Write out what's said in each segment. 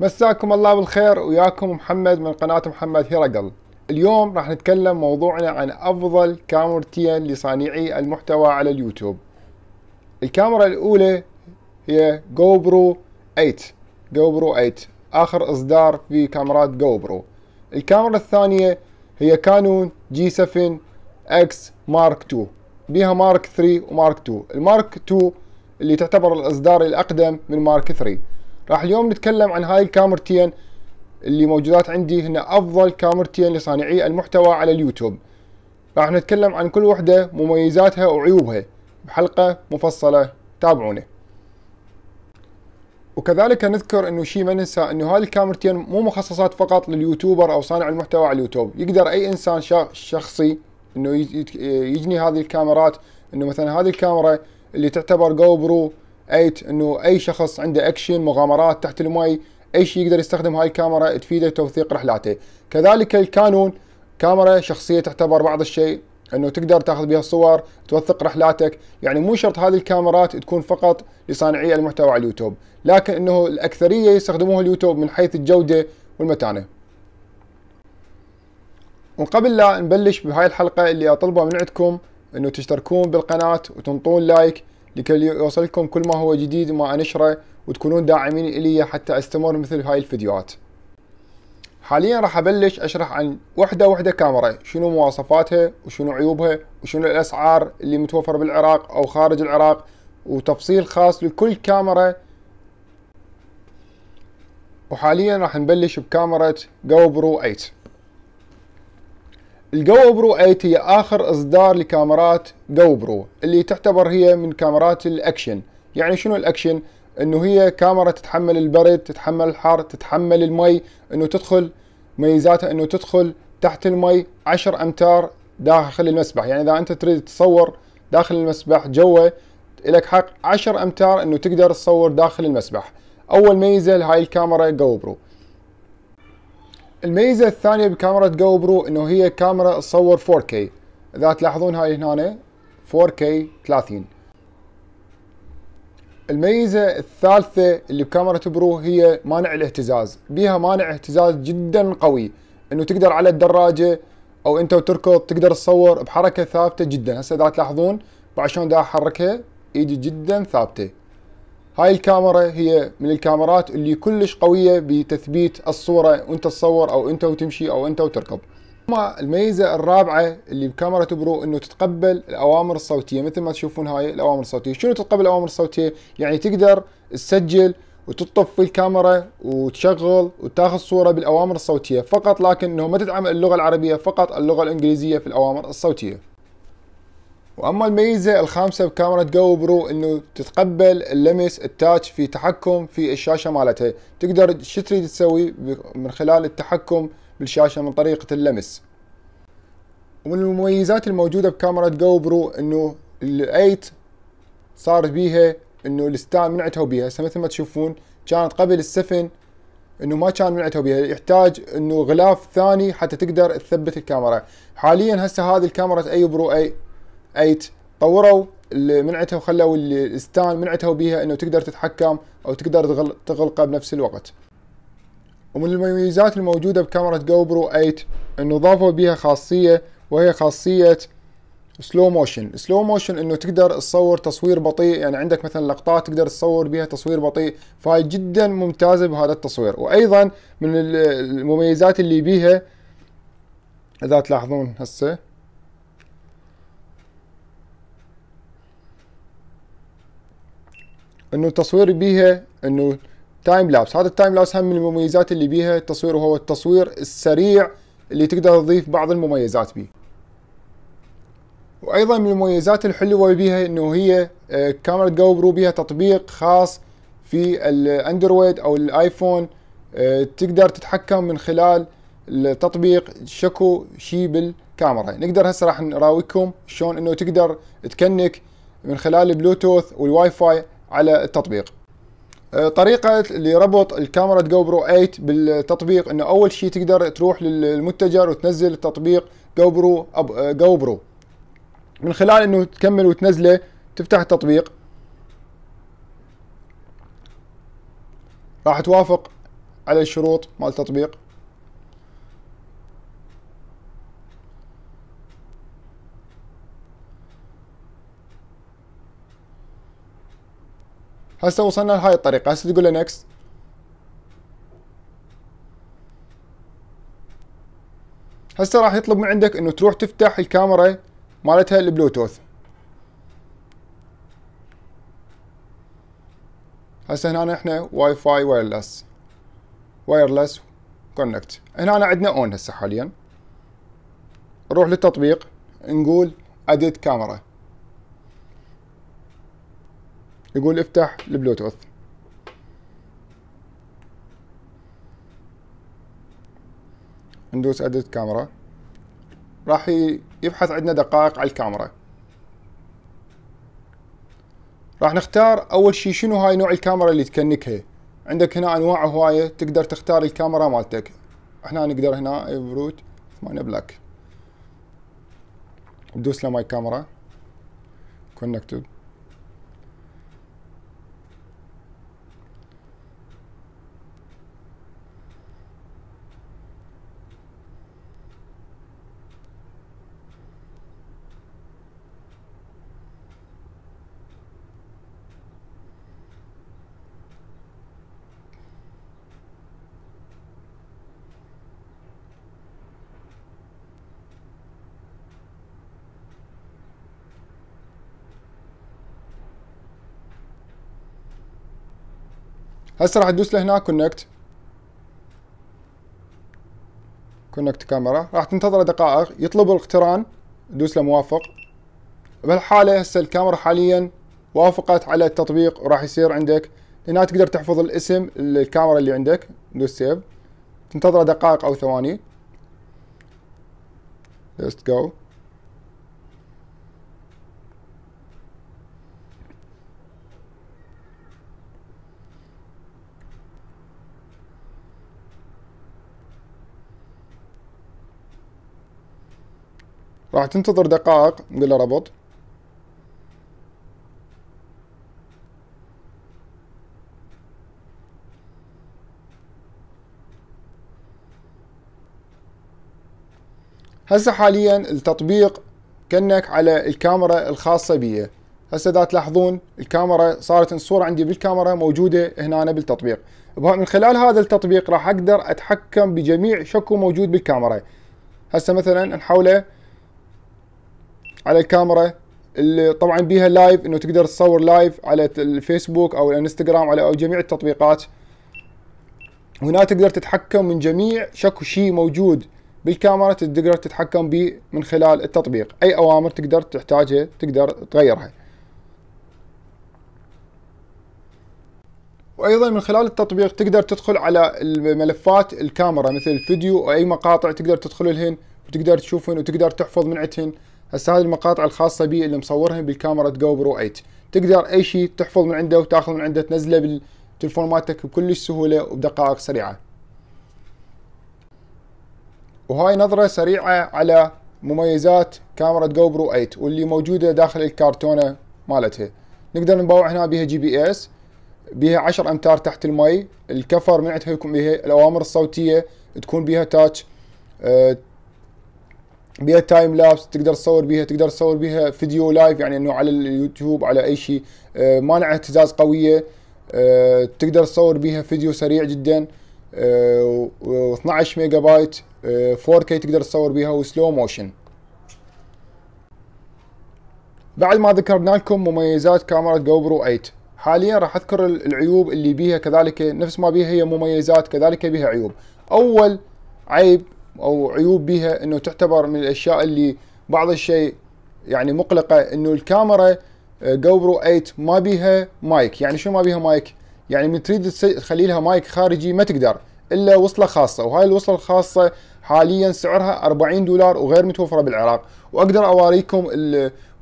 مساكم الله بالخير، وياكم محمد من قناة محمد هيرقل. اليوم راح نتكلم موضوعنا عن أفضل كاميرتين لصانعي المحتوى على اليوتيوب. الكاميرا الأولى هي جوبرو 8 آخر إصدار في كاميرات جوبرو. الكاميرا الثانية هي كانون G7X مارك 2، بيها مارك 3 ومارك 2. المارك 2 اللي تعتبر الإصدار الأقدم من مارك 3. راح اليوم نتكلم عن هاي الكاميرتين اللي موجودات عندي، هن أفضل كاميرتين لصانعي المحتوى على اليوتيوب. راح نتكلم عن كل وحدة مميزاتها وعيوبها بحلقة مفصلة، تابعونا. وكذلك نذكر انه شيء ما ننسى انه هاي الكاميرتين مو مخصصات فقط لليوتيوبر او صانع المحتوى على اليوتيوب، يقدر اي انسان شخصي انه يجني هذه الكاميرات. انه مثلا هذه الكاميرا اللي تعتبر جوبرو 8 انه اي شخص عنده اكشن، مغامرات، تحت المي، اي شيء يقدر يستخدم هاي الكاميرا تفيده توثيق رحلاته. كذلك الكانون كاميرا شخصيه تعتبر بعض الشيء، انه تقدر تاخذ بها صور توثق رحلاتك. يعني مو شرط هذه الكاميرات تكون فقط لصانعي المحتوى على اليوتيوب، لكن انه الاكثريه يستخدموها اليوتيوب من حيث الجوده والمتانه. وقبل لا نبلش بهاي الحلقه، اللي اطلبه من عندكم انه تشتركون بالقناه وتنطون لايك لكي يوصلكم كل ما هو جديد وما انشره، وتكونون داعمين الي حتى استمر مثل هاي الفيديوهات. حاليا راح ابلش اشرح عن وحده كاميرا، شنو مواصفاتها وشنو عيوبها وشنو الاسعار اللي متوفر بالعراق او خارج العراق، وتفصيل خاص لكل كاميرا. وحاليا راح نبلش بكاميرا جوبرو 8. الجوبرو 8 هي اخر اصدار لكاميرات جوبرو، اللي تعتبر هي من كاميرات الاكشن. يعني شنو الاكشن؟ انه هي كاميرا تتحمل البرد، تتحمل الحر، تتحمل المي. انه تدخل ميزاتها انه تدخل تحت المي 10 امتار داخل المسبح. يعني اذا انت تريد تصور داخل المسبح جوا، لك حق 10 امتار انه تقدر تصور داخل المسبح. اول ميزه لهاي الكاميرا جوبرو. الميزه الثانيه بكاميرا جوبرو انه هي كاميرا تصور 4K. اذا تلاحظون هاي هنا 4K 30. الميزة الثالثة اللي بكاميرا برو هي مانع الاهتزاز، بيها مانع اهتزاز جدا قوي. انه تقدر على الدراجة او انت وتركض تقدر تصور بحركة ثابتة جدا. هسه اذا تلاحظون عشان دا احركها ايدي جدا ثابتة. هاي الكاميرا هي من الكاميرات اللي كلش قوية بتثبيت الصورة وانت تصور او انت وتمشي او انت وتركض. اما الميزة الرابعة اللي بكاميرا برو انه تتقبل الاوامر الصوتية، مثل ما تشوفون هاي الاوامر الصوتية. شنو تتقبل الاوامر الصوتية؟ يعني تقدر تسجل وتطفي الكاميرا وتشغل وتاخذ صورة بالاوامر الصوتية فقط، لكن انه ما تدعم اللغة العربية، فقط اللغة الانجليزية في الاوامر الصوتية. واما الميزة الخامسة بكاميرا جوبرو انه تتقبل اللمس، التاتش، في تحكم في الشاشة مالتها. تقدر شو تريد تسوي من خلال التحكم بالشاشة من طريقة اللمس. ومن المميزات الموجودة بكاميرا جوبرو انه ال8 صار بيها انه الستان منعتها بيها. هسه مثل ما تشوفون كانت قبل ال7 انه ما كان منعتها بيها، يحتاج انه غلاف ثاني حتى تقدر تثبت الكاميرا. حاليا هسه هذه الكاميرا جوبرو 8 طوروا منعتها وخلوا الستان منعتها بيها انه تقدر تتحكم او تقدر تغلقه بنفس الوقت. ومن المميزات الموجودة بكاميرا جوبرو 8 انه ضافوا بيها خاصية، وهي خاصية سلو موشن. سلو موشن انه تقدر تصور تصوير بطيء. يعني عندك مثلا لقطات تقدر تصور بيها تصوير بطيء، فهي جدا ممتازة بهذا التصوير. وايضا من المميزات اللي بيها اذا تلاحظون هسه انه التصوير بيها انه تايم لابس. هذا التايم لابس هم من المميزات اللي بيها التصوير، وهو التصوير السريع اللي تقدر تضيف بعض المميزات بيه. وايضا من المميزات الحلوة بيها انه هي كاميرا جوبرو بيها تطبيق خاص في الاندرويد او الايفون. تقدر تتحكم من خلال التطبيق شكو شي بالكاميرا. نقدر هسه راح نراويكم شلون انه تقدر تكنك من خلال البلوتوث والواي فاي على التطبيق. طريقة لربط الكاميرا جوبرو 8 بالتطبيق انه اول شيء تقدر تروح للمتجر وتنزل التطبيق جوبرو. من خلال انه تكمل وتنزله، تفتح التطبيق، راح توافق على الشروط مال التطبيق. هسه وصلنا لهاي الطريقة، هسه تقول له نكست. هسه راح يطلب من عندك انه تروح تفتح الكاميرا مالتها البلوتوث. هسه هنا احنا واي فاي وايرلس كونكت، هنا عندنا اون. هسه حاليا نروح للتطبيق نقول اديت كاميرا، يقول افتح البلوتوث. ندوس اديت كاميرا، راح يبحث عندنا دقائق على الكاميرا. راح نختار اول شي شنو هاي نوع الكاميرا اللي تكنكها. عندك هنا انواع هواية، تقدر تختار الكاميرا مالتك. احنا نقدر هنا ايفروت ثمانية بلاك. ندوس لماي كاميرا كونكتد. هسه راح تدوس لهنا كونكت كاميرا، راح تنتظر دقائق يطلب الاقتران، تدوس له موافق. بهالحالة هسه الكاميرا حاليا وافقت على التطبيق، وراح يصير عندك هنا تقدر تحفظ الاسم الكاميرا اللي عندك، تدوس سيف، تنتظر دقائق او ثواني. Let's go. راح تنتظر دقائق، نقول له ربط. هسه حاليا التطبيق كنك على الكاميرا الخاصة بي. هسه دا تلاحظون الكاميرا صارت الصورة عندي بالكاميرا موجودة هنا بالتطبيق. من خلال هذا التطبيق راح اقدر اتحكم بجميع شكو موجود بالكاميرا. هسه مثلا نحوله على الكاميرا اللي طبعا بيها لايف، انه تقدر تصور لايف على الفيسبوك او الانستغرام او جميع التطبيقات. هنا تقدر تتحكم من جميع شكو شيء موجود بالكاميرا، تقدر تتحكم به من خلال التطبيق. اي اوامر تقدر تحتاجها تقدر تغيرها. وايضا من خلال التطبيق تقدر تدخل على ملفات الكاميرا مثل الفيديو او اي مقاطع تقدر تدخل لهن وتقدر تشوفهن وتقدر تحفظ من عندهن. هسه هذه المقاطع الخاصة بي اللي مصورهم بالكاميرا جو برو 8، تقدر اي شيء تحفظ من عنده وتاخذ من عنده تنزله بالتلفون مالتك بكل سهولة وبدقائق سريعة. وهاي نظرة سريعة على مميزات كاميرا جو برو 8 واللي موجودة داخل الكرتونة مالتها. نقدر نباوع هنا بها جي بي اس، بها 10 امتار تحت المي، الكفر من عندها يكون بها الاوامر الصوتية تكون بها تاتش، بيها تايم لابس تقدر تصور بيها، تقدر تصور بيها فيديو لايف يعني انه على اليوتيوب على اي شيء، مانع اهتزاز قويه، تقدر تصور بيها فيديو سريع جدا، و12 ميجا بايت، 4K تقدر تصور بيها وسلو موشن. بعد ما ذكرنا لكم مميزات كاميرا جو برو 8، حاليا راح اذكر العيوب اللي بيها. كذلك نفس ما بيها هي مميزات كذلك بيها عيوب. اول عيب او عيوب بها انه تعتبر من الاشياء اللي بعض الشيء يعني مقلقه، انه الكاميرا جو برو 8 ما بيها مايك. يعني شو ما بيها مايك؟ يعني من تريد تخلي لها مايك خارجي ما تقدر الا وصله خاصه، وهاي الوصله الخاصه حاليا سعرها 40 دولار وغير متوفره بالعراق. واقدر اوريكم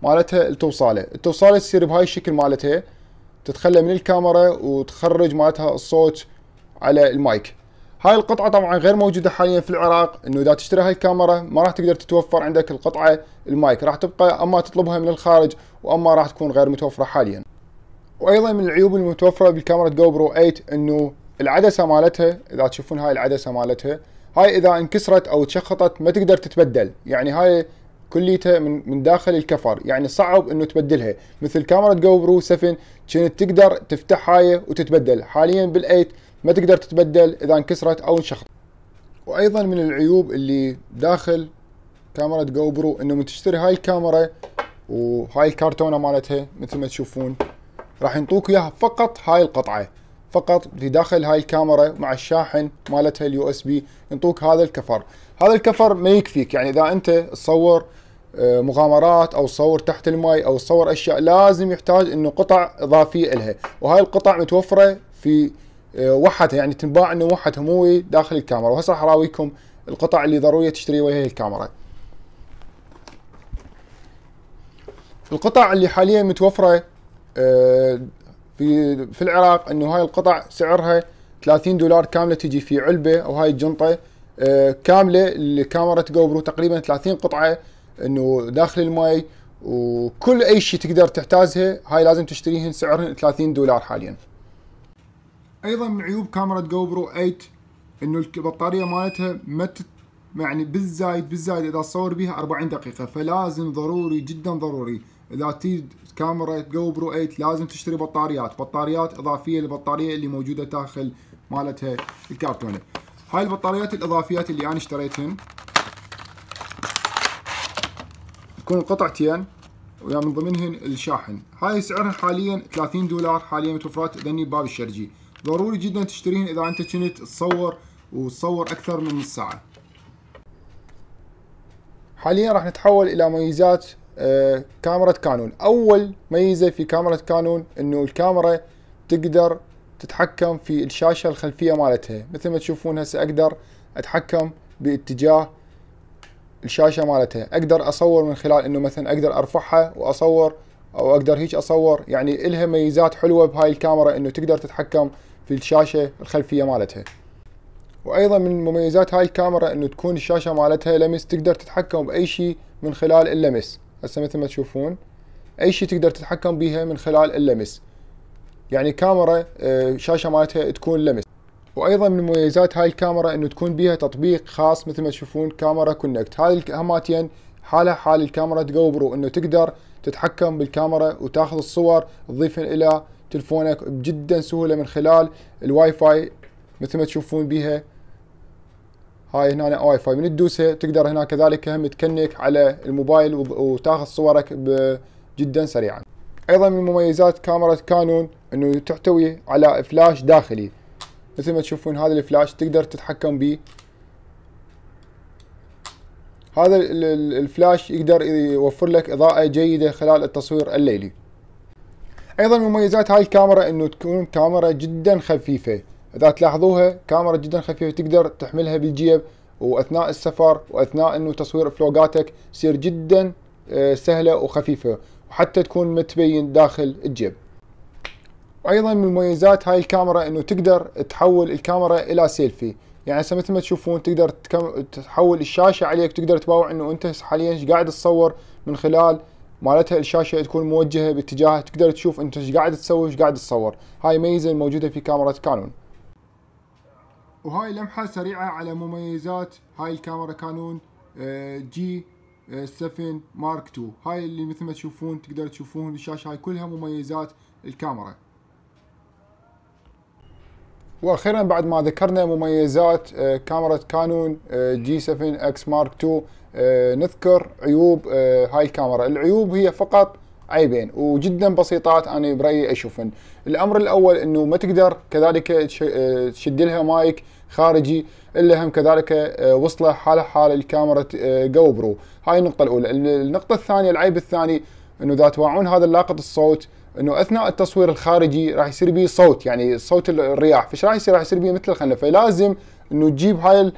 مالتها التوصاله تصير بهاي الشكل مالتها، تتخلى من الكاميرا وتخرج مالتها الصوت على المايك. هاي القطعة طبعا غير موجودة حاليا في العراق، انه اذا تشتري هاي الكاميرا ما راح تقدر تتوفر عندك القطعة المايك، راح تبقى اما تطلبها من الخارج واما راح تكون غير متوفرة حاليا. وايضا من العيوب المتوفرة بالكاميرا جو برو 8 انه العدسه مالتها اذا تشوفون هاي العدسه مالتها، هاي اذا انكسرت او تشخطت ما تقدر تتبدل، يعني هاي كليتها من داخل الكفر، يعني صعب انه تبدلها. مثل كاميرا جو برو 7 كانت تقدر تفتح هاي وتتبدل، حاليا بال8 ما تقدر تتبدل اذا انكسرت او انشخطت. وايضا من العيوب اللي داخل كاميرا جو برو انه من تشتري هاي الكاميرا وهاي الكرتونه مالتها مثل ما تشوفون راح ينطوك اياها فقط هاي القطعه، فقط في داخل هاي الكاميرا مع الشاحن مالتها USB ينطوك هذا الكفر. هذا الكفر ما يكفيك، يعني اذا انت تصور مغامرات او تصور تحت الماء او تصور اشياء لازم يحتاج انه قطع اضافيه لها، وهاي القطع متوفره في وحدها، يعني تنباع انه وحدها مو داخل الكاميرا. وهسه راح اراويكم القطع اللي ضروريه تشتري وياها الكاميرا. القطع اللي حاليا متوفره في العراق انه هاي القطع سعرها $30 كامله، تجي في علبه او هاي الجنطه كامله لكاميرا جو برو، تقريبا 30 قطعه انه داخل الماي وكل اي شيء تقدر تحتاجها، هاي لازم تشتريهن، سعرهن $30 حاليا. ايضا من عيوب كاميرا جو برو 8 انه البطاريه مالتها ما يعني بالزايد اذا تصور بيها 40 دقيقه، فلازم ضروري جدا ضروري اذا تريد كاميرا جو برو 8 لازم تشتري بطاريات اضافيه للبطاريه اللي موجوده داخل مالتها الكرتونه. هاي البطاريات الاضافيات اللي انا اشتريتهن تكون قطعتين ويا من ضمنهن الشاحن، هاي سعرها حاليا $30 حاليا، متوفرات ذني بباب الشرجي، ضروري جدا تشتريهن اذا انت كنت تصور اكثر من نص ساعه. حاليا راح نتحول الى مميزات كاميرا كانون. اول ميزه في كاميرا كانون انه الكاميرا تقدر تتحكم في الشاشه الخلفيه مالتها، مثل ما تشوفون هسه اقدر اتحكم باتجاه الشاشه مالتها، اقدر اصور من خلال انه مثلا اقدر ارفعها واصور او اقدر هيك اصور، يعني الها ميزات حلوه بهاي الكاميرا انه تقدر تتحكم في الشاشه الخلفيه مالتها. وايضا من مميزات هاي الكاميرا انه تكون الشاشه مالتها لمس، تقدر تتحكم باي شيء من خلال اللمس، هسه مثل ما تشوفون اي شيء تقدر تتحكم بيها من خلال اللمس، يعني كاميرا شاشه مالتها تكون لمس. وايضا من مميزات هاي الكاميرا انه تكون بيها تطبيق خاص مثل ما تشوفون كاميرا كونكت، هاي هماتين حالها حال الكاميرا جو برو انه تقدر تتحكم بالكاميرا وتاخذ الصور تضيفها الى تلفونك بجدا سهوله من خلال الواي فاي، مثل ما تشوفون بيها هاي هنا واي فاي، من تدوسها تقدر هنا كذلك هم تكنك على الموبايل وتاخذ صورك جدا سريعا. ايضا من مميزات كاميرا كانون انه تحتوي على فلاش داخلي، مثل ما تشوفون هذا الفلاش تقدر تتحكم به، هذا الفلاش يقدر يوفر لك اضاءة جيدة خلال التصوير الليلي. ايضا مميزات هاي الكاميرا انه تكون كاميرا جدا خفيفة، اذا تلاحظوها كاميرا جدا خفيفة تقدر تحملها بالجيب، واثناء السفر واثناء انه تصوير فلوقاتك تصير جدا سهلة وخفيفة، وحتى تكون متبين داخل الجيب. ايضا من مميزات هاي الكاميرا انه تقدر تحول الكاميرا الى سيلفي، يعني هسه مثل ما تشوفون تقدر تحول الشاشه عليك، تقدر تباوع انه انت حاليا ايش قاعد تصور من خلال مالتها الشاشه تكون موجهه باتجاه، تقدر تشوف انت ايش قاعد تسوي ايش قاعد تصور، هاي ميزه موجوده في كاميرا كانون. وهاي لمحه سريعه على مميزات هاي الكاميرا كانون جي 7 مارك 2، هاي اللي مثل ما تشوفون تقدر تشوفون الشاشه، هاي كلها مميزات الكاميرا. واخيرا بعد ما ذكرنا مميزات كاميرا كانون جي 7 اكس مارك 2 نذكر عيوب هاي الكاميرا. العيوب هي فقط عيبين وجدا بسيطات انا برايي اشوفن. الامر الاول انه ما تقدر كذلك تشد لها مايك خارجي الا هم كذلك وصله حال الكاميرا جو برو، هاي النقطه الاولى. النقطه الثانيه العيب الثاني انه اذا تباعون هذا اللاقط الصوت انه اثناء التصوير الخارجي راح يصير بيه صوت، يعني صوت الرياح، فش راح يصير؟ راح يصير بيه مثل الخنه، فلازم انه تجيب هاي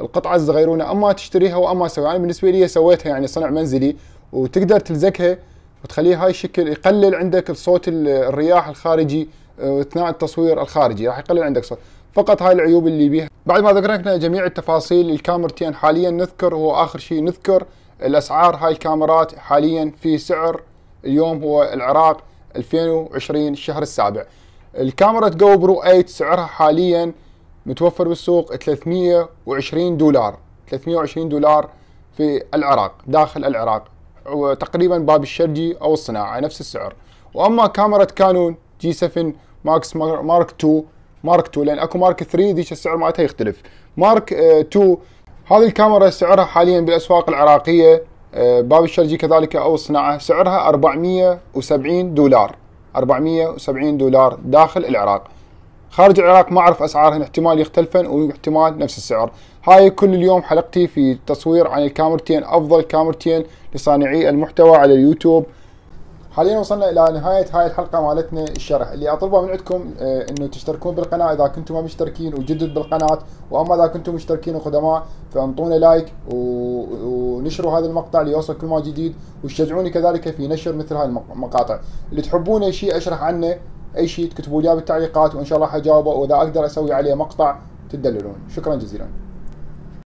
القطعه الصغيرونه اما تشتريها واما تسويها. يعني بالنسبه لي سويتها يعني صنع منزلي، وتقدر تلزقها وتخليها هاي الشكل، يقلل عندك صوت الرياح الخارجي اثناء التصوير الخارجي، راح يقلل عندك صوت. فقط هاي العيوب اللي بيها. بعد ما ذكرنا جميع التفاصيل الكاميرتين حاليا نذكر، هو اخر شيء نذكر الاسعار. هاي الكاميرات حاليا في سعر اليوم هو العراق 2020 الشهر السابع، الكاميرا جو برو 8 سعرها حاليا متوفر بالسوق $320 $320 في العراق، داخل العراق، وتقريبا باب الشرجي او الصناعه نفس السعر. واما كاميرا كانون جي 7 ماكس مارك 2 لان اكو مارك 3 ذيك السعر مالتها يختلف، مارك 2 هذه الكاميرا سعرها حاليا بالاسواق العراقيه باب الشرجي كذلك او الصناعه سعرها $470 $470 داخل العراق. خارج العراق ما اعرف اسعارهن، احتمال يختلفن واحتمال نفس السعر. هاي كل اليوم حلقتي في تصوير عن الكاميرتين، افضل كاميرتين لصانعي المحتوى على اليوتيوب. حاليا وصلنا الى نهايه هاي الحلقه مالتنا الشرح، اللي اطلبه من عندكم انه تشتركون بالقناه اذا كنتم ما مشتركين وجدد بالقناه، واما اذا كنتم مشتركين وقدماء فانطونا لايك ونشروا هذا المقطع ليوصل كل ما جديد، وتشجعوني كذلك في نشر مثل هاي المقاطع. اللي تحبون شيء اشرح عنه اي شيء تكتبوا لي بالتعليقات وان شاء الله حجاوبه، واذا اقدر اسوي عليه مقطع تدللون. شكرا جزيلا.